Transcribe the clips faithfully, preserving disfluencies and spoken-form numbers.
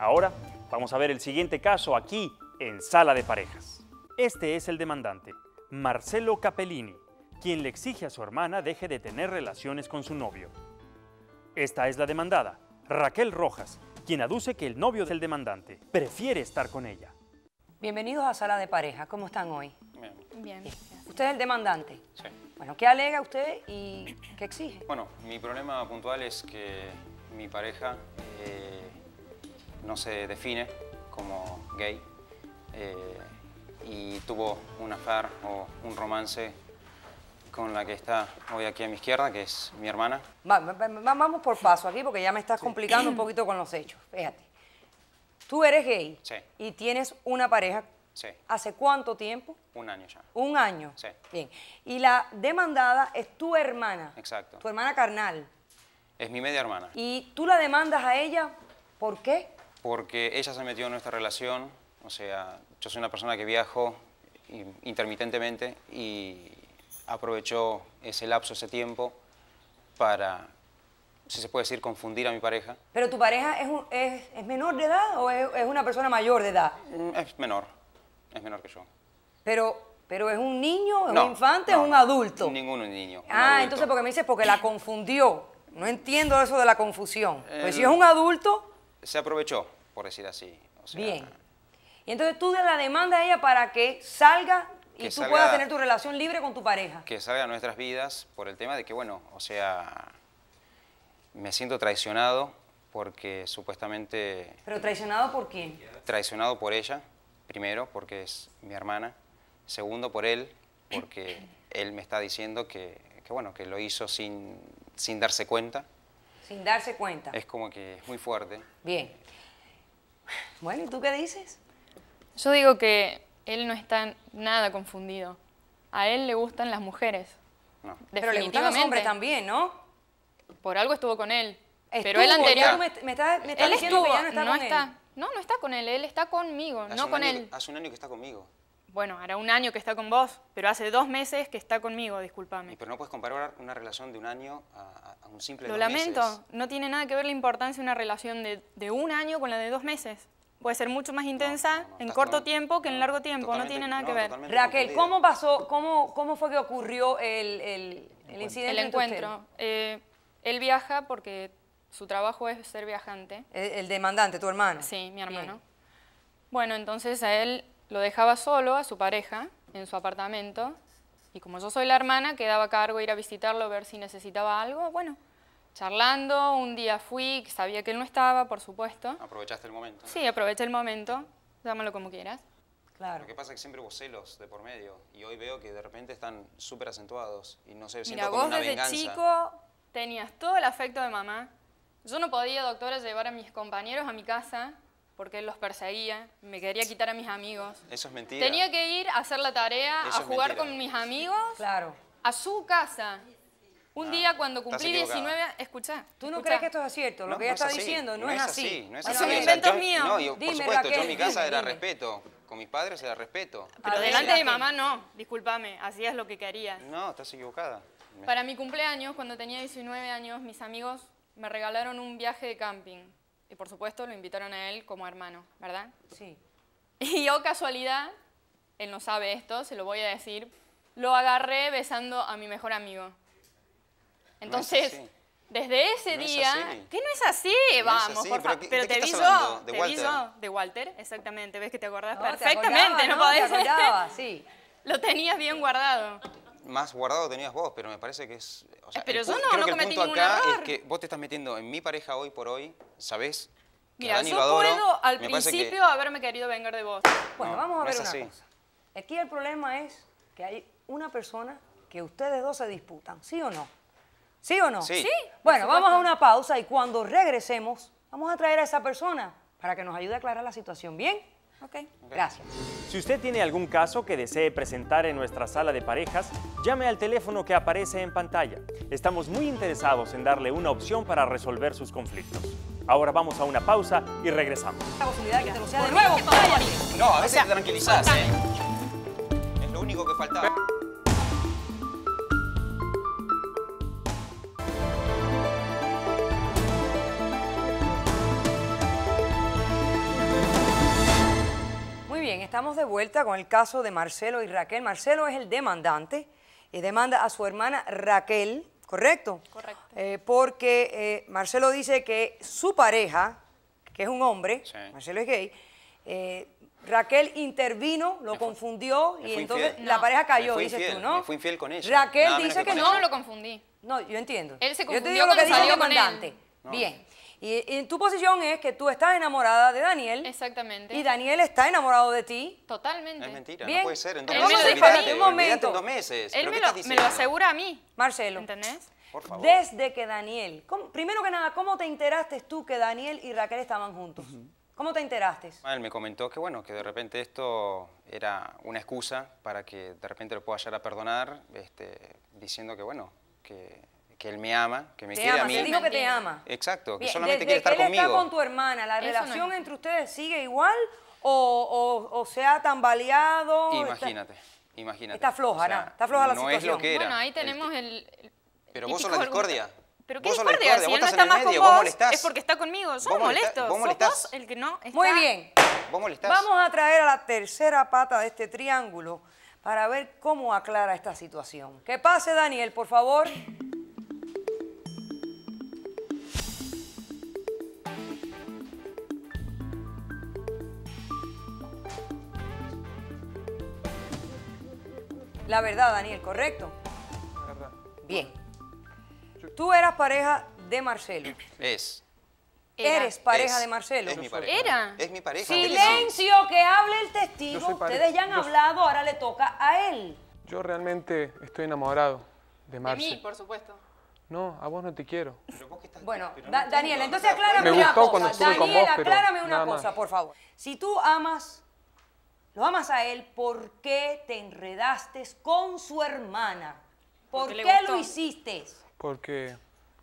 Ahora vamos a ver el siguiente caso aquí en Sala de Parejas. Este es el demandante, Marcelo Capellini, quien le exige a su hermana deje de tener relaciones con su novio. Esta es la demandada, Raquel Rojas, quien aduce que el novio del demandante prefiere estar con ella. Bienvenidos a Sala de Parejas. ¿Cómo están hoy? Bien. Bien. ¿Usted es el demandante? Sí. Bueno, ¿qué alega usted y qué exige? Bueno, mi problema puntual es que mi pareja eh, no se define como gay eh, y tuvo un affair o un romance con la que está hoy aquí a mi izquierda, que es mi hermana. Va, va, vamos por paso aquí porque ya me estás sí. complicando un poquito con los hechos. Fíjate. Tú eres gay sí. y tienes una pareja. Sí. ¿Hace cuánto tiempo? Un año ya. Un año. Sí. Bien. Y la demandada es tu hermana. Exacto. Tu hermana carnal. Es mi media hermana. ¿Y tú la demandas a ella? ¿Por qué? Porque ella se metió en nuestra relación. O sea, yo soy una persona que viajo intermitentemente y aprovechó ese lapso, ese tiempo para, si se puede decir, confundir a mi pareja. ¿Pero tu pareja es, un, es, es menor de edad o es, es una persona mayor de edad? Es menor, es menor que yo. ¿Pero, pero es un niño, es no, un infante no, o un adulto? Ninguno es niño. Ah, adulto. Entonces porque me dices porque la confundió. No entiendo eso de la confusión. El, pero si es un adulto... Se aprovechó, por decir así. O sea, bien. Y entonces tú de la demanda a ella para que salga y que tú salga, puedas tener tu relación libre con tu pareja. Que salga a nuestras vidas por el tema de que, bueno, o sea... Me siento traicionado porque supuestamente... ¿Pero traicionado por quién? Traicionado por ella, primero, porque es mi hermana. Segundo, por él, porque él me está diciendo que, que bueno, que lo hizo sin, sin darse cuenta. Sin darse cuenta. Es como que es muy fuerte. Bien. Bueno, ¿y tú qué dices? Yo digo que él no está nada confundido. A él le gustan las mujeres. No. Pero le gustan los hombres también, ¿no? Por algo estuvo con él. Estuvo, pero él anterior... Me, me está, me está él estuvo, que ya no está no con está, él. No, no está con él, él está conmigo, hace no con año, él. Hace un año que está conmigo. Bueno, hará un año que está con vos, pero hace dos meses que está conmigo, discúlpame. Y pero no puedes comparar una relación de un año a, a un simple Lo dos lamento, meses. No tiene nada que ver la importancia de una relación de, de un año con la de dos meses. Puede ser mucho más intensa no, no, no, en corto tiempo que en largo tiempo, no tiene nada no, que ver. Raquel, ¿cómo pasó, cómo, cómo fue que ocurrió el, el, el incidente? El encuentro. Eh, él viaja porque su trabajo es ser viajante. El, el demandante, tu hermano. Sí, mi hermano. Bien. Bueno, entonces a él lo dejaba solo, a su pareja, en su apartamento. Y como yo soy la hermana, quedaba a cargo ir a visitarlo, ver si necesitaba algo. Bueno, charlando, un día fui, sabía que él no estaba, por supuesto. ¿Aprovechaste el momento? Sí, aproveché el momento, llámalo como quieras. Claro. Lo que pasa es que siempre hubo celos de por medio. Y hoy veo que de repente están súper acentuados. Y no sé, siento como una venganza. Mira, vos desde chico... Tenías todo el afecto de mamá. Yo no podía, doctora, llevar a mis compañeros a mi casa porque él los perseguía, me quería quitar a mis amigos. Eso es mentira. Tenía que ir a hacer la tarea, Eso a jugar mentira. con mis amigos, claro. a su casa. Un ah, día cuando cumplí diecinueve, escuchá. ¿Tú no escuchá. crees que esto es cierto? Lo no, que ella no está así. diciendo no, no es así. así. No es así. Bueno, Son inventos míos. No, yo, dime, por supuesto, Raquel, yo en mi casa dime, era dime. respeto. Con mis padres era respeto. Pero a delante de mi mamá no, discúlpame, hacías lo que querías. No, estás equivocada. Para mi cumpleaños, cuando tenía diecinueve años, mis amigos me regalaron un viaje de camping. Y por supuesto lo invitaron a él como hermano, ¿verdad? Sí. Y yo, casualidad, él no sabe esto, se lo voy a decir, lo agarré besando a mi mejor amigo. Entonces, no es desde ese no día... Es ¿Qué no es así? No Vamos, es así. por favor. Pero, ¿de pero ¿de te viso, ¿De te viso de Walter, exactamente. ¿Ves que te acordás no, perfectamente? Te acordaba, no, no podés... Te acordaba, sí. Lo tenías bien guardado. Más guardado tenías vos, pero me parece que es... O sea, pero yo no, creo no que cometí el punto acá error. Es que vos te estás metiendo en mi pareja hoy por hoy, ¿sabés? Que Mira, Dani yo Badoro, puedo al principio que... haberme querido vengar de vos. Bueno, no, vamos a ver no una así. cosa. Aquí el problema es que hay una persona que ustedes dos se disputan, ¿sí o no? ¿Sí o no? Sí. ¿Sí? Bueno, vamos a una pausa y cuando regresemos vamos a traer a esa persona para que nos ayude a aclarar la situación, ¿bien? Okay. ok, gracias. Si usted tiene algún caso que desee presentar en nuestra Sala de Parejas, llame al teléfono que aparece en pantalla. Estamos muy interesados en darle una opción para resolver sus conflictos. Ahora vamos a una pausa y regresamos. La posibilidad de que te lo sea de nuevo, cállate. No, a veces o sea, te tranquilizás, ¿eh? Es lo único que faltaba. estamos de vuelta con el caso de Marcelo y Raquel. Marcelo es el demandante y demanda a su hermana Raquel, ¿correcto? Correcto. Eh, porque eh, Marcelo dice que su pareja, que es un hombre, sí. Marcelo es gay, eh, Raquel intervino, lo me confundió fue, y entonces infiel. la no. pareja cayó, dices infiel, tú, ¿no? Fue infiel con ella. Raquel no, dice que, que no. Yo lo confundí. No, yo entiendo. Él se confundió yo te digo lo que dice el demandante. No. Bien. Y, y tu posición es que tú estás enamorada de Daniel. Exactamente. Y Daniel está enamorado de ti. Totalmente. Es mentira, ¿bien? No puede ser. Entonces, él me olvidate, un momento. En dos meses. Él me lo, me lo asegura a mí. Marcelo. ¿Entendés? Por favor. Desde que Daniel... ¿cómo, primero que nada, ¿cómo te enteraste tú que Daniel y Raquel estaban juntos? Uh-huh. ¿Cómo te enteraste? Él me comentó que, bueno, que de repente esto era una excusa para que de repente lo pueda llegar a perdonar, este, diciendo que, bueno, que... que él me ama, que me te quiere ama, a mí. Te digo que te ama. Exacto, que bien, solamente quiere estar conmigo. Desde que él está con tu hermana, ¿la relación no entre ustedes sigue igual o, o, o se ha tambaleado? Imagínate, está, imagínate. Está floja, o sea, ¿no? Está floja la no situación. No es lo que era. Bueno, ahí tenemos el... el, el pero vos sos la discordia. ¿Pero qué discordia? Si él no está más con vos, es porque está conmigo. Yo molesto. Vos molestás. Vos el que no está. Muy bien. Vos molestás. Vamos a traer a la tercera pata de este triángulo para ver cómo aclara esta situación. Que pase, Daniel, por favor. La verdad, Daniel, ¿correcto? La verdad. Bien. Tú eras pareja de Marcelo. Es. Era. Eres pareja es. de Marcelo. Es mi pareja. Era. Es mi pareja. Silencio, que hable el testigo. Ustedes ya han Yo... hablado, ahora le toca a él. Yo realmente estoy enamorado de Marcelo. De mí, por supuesto. No, a vos no te quiero. Pero vos que estás... Bueno, no da Daniel, entonces aclárame una cosa. Daniel, aclárame una cosa, por favor. Si tú amas... lo amas a él, ¿por qué te enredaste con su hermana? ¿Por Porque qué lo hiciste? Porque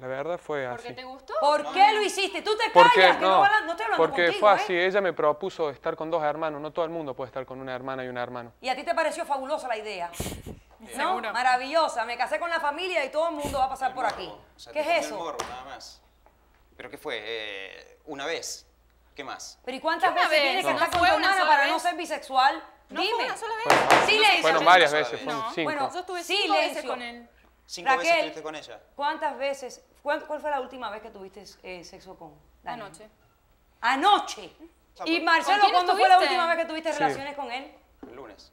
la verdad fue así. ¿Porque te gustó? ¿Por no. qué lo hiciste? Tú te Porque, callas, no, que no, va, no estoy hablando Porque contigo, fue así, ¿eh? Ella me propuso estar con dos hermanos. No todo el mundo puede estar con una hermana y un hermano. ¿Y a ti te pareció fabulosa la idea? ¿No? Seguro. Maravillosa. Me casé con la familia y todo el mundo va a pasar el por morbo. aquí. O sea, ¿Qué es eso? El morbo, nada más. ¿Pero qué fue? Eh, ¿Una vez? ¿Qué más? ¿Pero y cuántas veces tienes que estar con tu hermana para no ser bisexual? No fue una sola vez. Silencio. Fueron varias veces, fueron cinco. Bueno, yo estuve cinco veces con él. ¿Cinco veces estuviste con ella? ¿Cuántas veces? ¿Cuál fue la última vez que tuviste eh, sexo con Daniel? Anoche. ¿Anoche? ¿Y Marcelo, cuándo fue la última vez que tuviste relaciones con él? El lunes.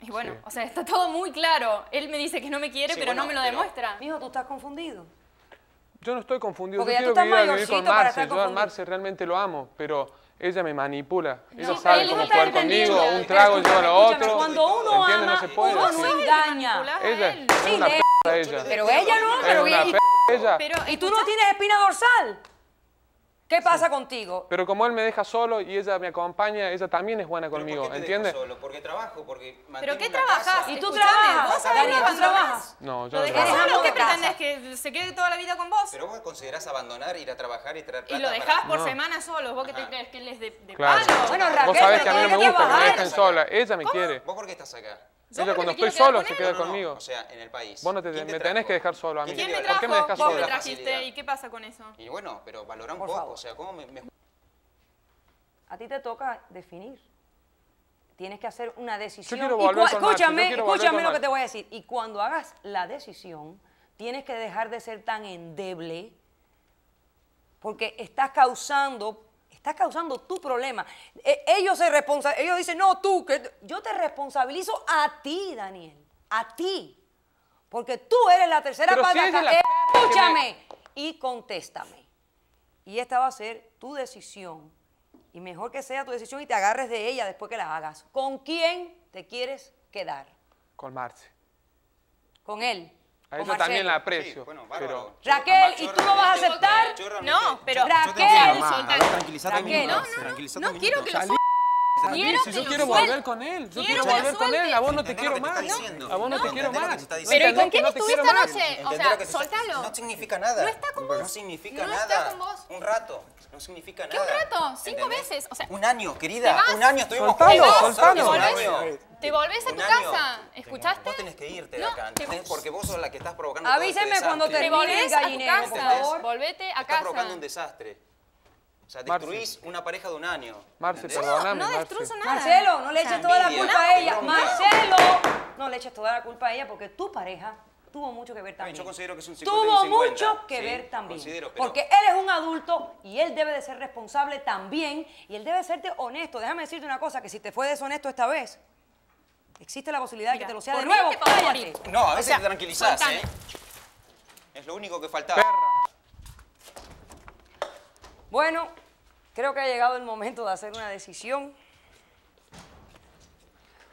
Y bueno, o sea, está todo muy claro. Él me dice que no me quiere, pero no me lo demuestra. Mijo, tú estás confundido. Yo no estoy confundido, Porque yo quiero vivir, vivir con Marce, yo a Marce realmente lo amo, pero ella me manipula, no, ella sabe cómo jugar conmigo, un trago lleva a lo otro, cuando uno ama, no se puede. Uno no engaña. Ella es sí, una p*** ella. Pero ella no, pero ella. ella. Pero, ¿y tú no tienes espina dorsal? ¿Qué pasa sí. contigo? Pero como él me deja solo y ella me acompaña, ella también es buena conmigo, ¿por qué te ¿entiendes? Dejo solo? Porque trabajo, porque mantengo ¿Pero qué trabajas? ¿Y tú trabajas? ¿Vos sabés lo que trabajas? No, yo no trabajo. ¿Eres que pretendes que se quede toda la vida con vos? Pero vos considerás abandonar, ir a trabajar y traer plata. Y lo dejás para... por no. semana solo, vos que te crees que él es de, de claro. palo. Bueno, Raquel, vos sabés que a mí no me gusta que me dejen sola, ella me ¿Cómo? quiere. ¿Vos por qué estás acá? Ella cuando estoy solo se queda conmigo. O sea, en el país. Vos no te me tenés que dejar solo a mí. ¿Quién me trajo? ¿Por qué me dejas solo? ¿Vos me trajiste? ¿Y qué pasa con eso? Y bueno, pero valorá un poco. O sea, ¿cómo me, me... A ti te toca definir. Tienes que hacer una decisión. Yo quiero volver con escúchame, Yo quiero volver escúchame con lo que te voy a decir. Y cuando hagas la decisión, tienes que dejar de ser tan endeble, porque estás causando. Estás causando tu problema. Eh, ellos se responsa ellos dicen, no, tú, que yo te responsabilizo a ti, Daniel, a ti, porque tú eres la tercera parte. Si es la... Escúchame me... y contéstame. Y esta va a ser tu decisión, y mejor que sea tu decisión y te agarres de ella después que la hagas. ¿Con quién te quieres quedar? Con Marce. ¿Con él? A eso también la aprecio. Sí, bueno, pero... Raquel, ¿y tú no vas a aceptar? No, pero... Raquel, tranquilízate Raquel, no, no, no, no quiero que lo sueltes. Quiero si que yo lo quiero volver con él, yo quiero, quiero volver con él, a vos no te quiero más. A vos no te quiero más. Pero ¿y con quién estuviste anoche? O sea, soltalo. No significa nada. No está con vos. No significa nada. No está con vos. Un rato. No significa nada. ¿Qué un rato? Cinco veces. O sea, un año, querida. Un año estuvimos juntos. Soltalo, soltalo. Te volvés a tu casa, ¿escuchaste? Vos tenés que irte de acá, ¿entendés? Porque vos sos la que estás provocando un desastre. Avíseme cuando te volvés a tu casa, volvete a casa. Estás provocando un desastre. O sea, destruís Marce. Una pareja de un año. Marce, perdóname, no, no destruís nada. Marcelo, no le eches toda la culpa a ella. Marcelo, no le eches toda la culpa a ella porque tu pareja tuvo mucho que ver también. Yo considero que es un cincuenta y un cincuenta. Tuvo mucho que sí, ver también. Pero... porque él es un adulto y él debe de ser responsable también y él debe serte honesto. Déjame decirte una cosa, que si te fue deshonesto esta vez, existe la posibilidad Mira, de que te lo sea de nuevo. Cállate. No, a veces o sea, te tranquilizás, ¿eh? Es lo único que faltaba. Bueno, creo que ha llegado el momento de hacer una decisión.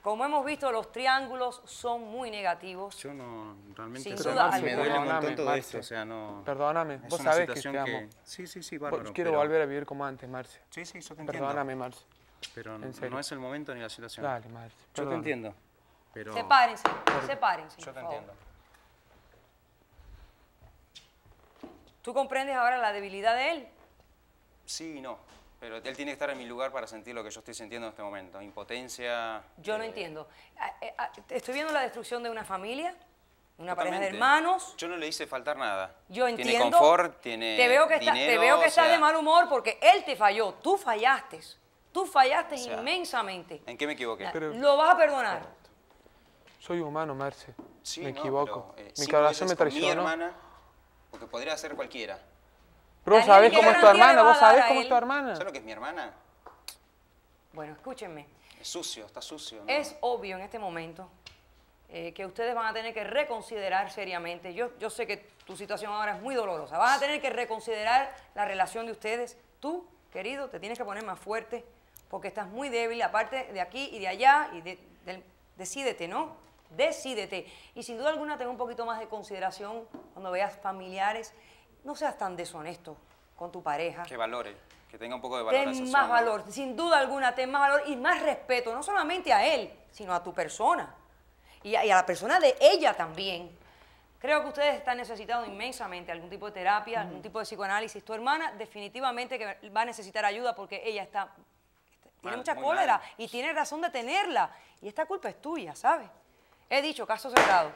Como hemos visto, los triángulos son muy negativos. Yo no, realmente... Sin duda alguna. Me duele un montón todo esto, o sea, no... Perdóname, vos sabés que te amo. Que... Sí, sí, sí, bárbaro. Yo quiero pero... volver a vivir como antes, Marce. Sí, sí, yo te entiendo. Perdóname, Marce. Pero no, no es el momento ni la situación. Dale, Marce. Yo perdóname. Te entiendo. Pero... Sepárense, por... sepárense. Yo te entiendo. ¿Tú comprendes ahora la debilidad de él? Sí y no. Pero él tiene que estar en mi lugar para sentir lo que yo estoy sintiendo en este momento. Impotencia... Yo no eh... entiendo. Estoy viendo la destrucción de una familia, una Totalmente. Pareja de hermanos... Yo no le hice faltar nada. Yo entiendo. Tiene confort, tiene te veo que dinero... Está, te veo que estás sea... de mal humor porque él te falló. Tú fallaste. Tú fallaste o sea, inmensamente. ¿En qué me equivoqué? Pero... Lo vas a perdonar. Soy humano, Marce. Sí, me no, equivoco. Pero, eh, mi corazón me traicionó. Mi hermana, porque podría ser cualquiera. Pero vos sabés cómo es tu hermana, vos sabés cómo es tu hermana. ¿Sabes lo que es mi hermana? Bueno, escúchenme. Es sucio, está sucio, ¿no? Es obvio en este momento eh, que ustedes van a tener que reconsiderar seriamente. Yo, yo sé que tu situación ahora es muy dolorosa. Vas a tener que reconsiderar la relación de ustedes. Tú, querido, te tienes que poner más fuerte porque estás muy débil, aparte de aquí y de allá. Y de, de, decídete, ¿no? Decídete. Y sin duda alguna ten un poquito más de consideración cuando veas familiares. No seas tan deshonesto con tu pareja. Que valore, que tenga un poco de valor. Ten más valor, sin duda alguna, ten más valor y más respeto, no solamente a él, sino a tu persona. Y a, y a la persona de ella también. Creo que ustedes están necesitando inmensamente algún tipo de terapia, mm. algún tipo de psicoanálisis. Tu hermana definitivamente que va a necesitar ayuda porque ella está, está mal, tiene mucha cólera mal. Y tiene razón de tenerla. Y esta culpa es tuya, ¿sabes? He dicho, caso cerrado.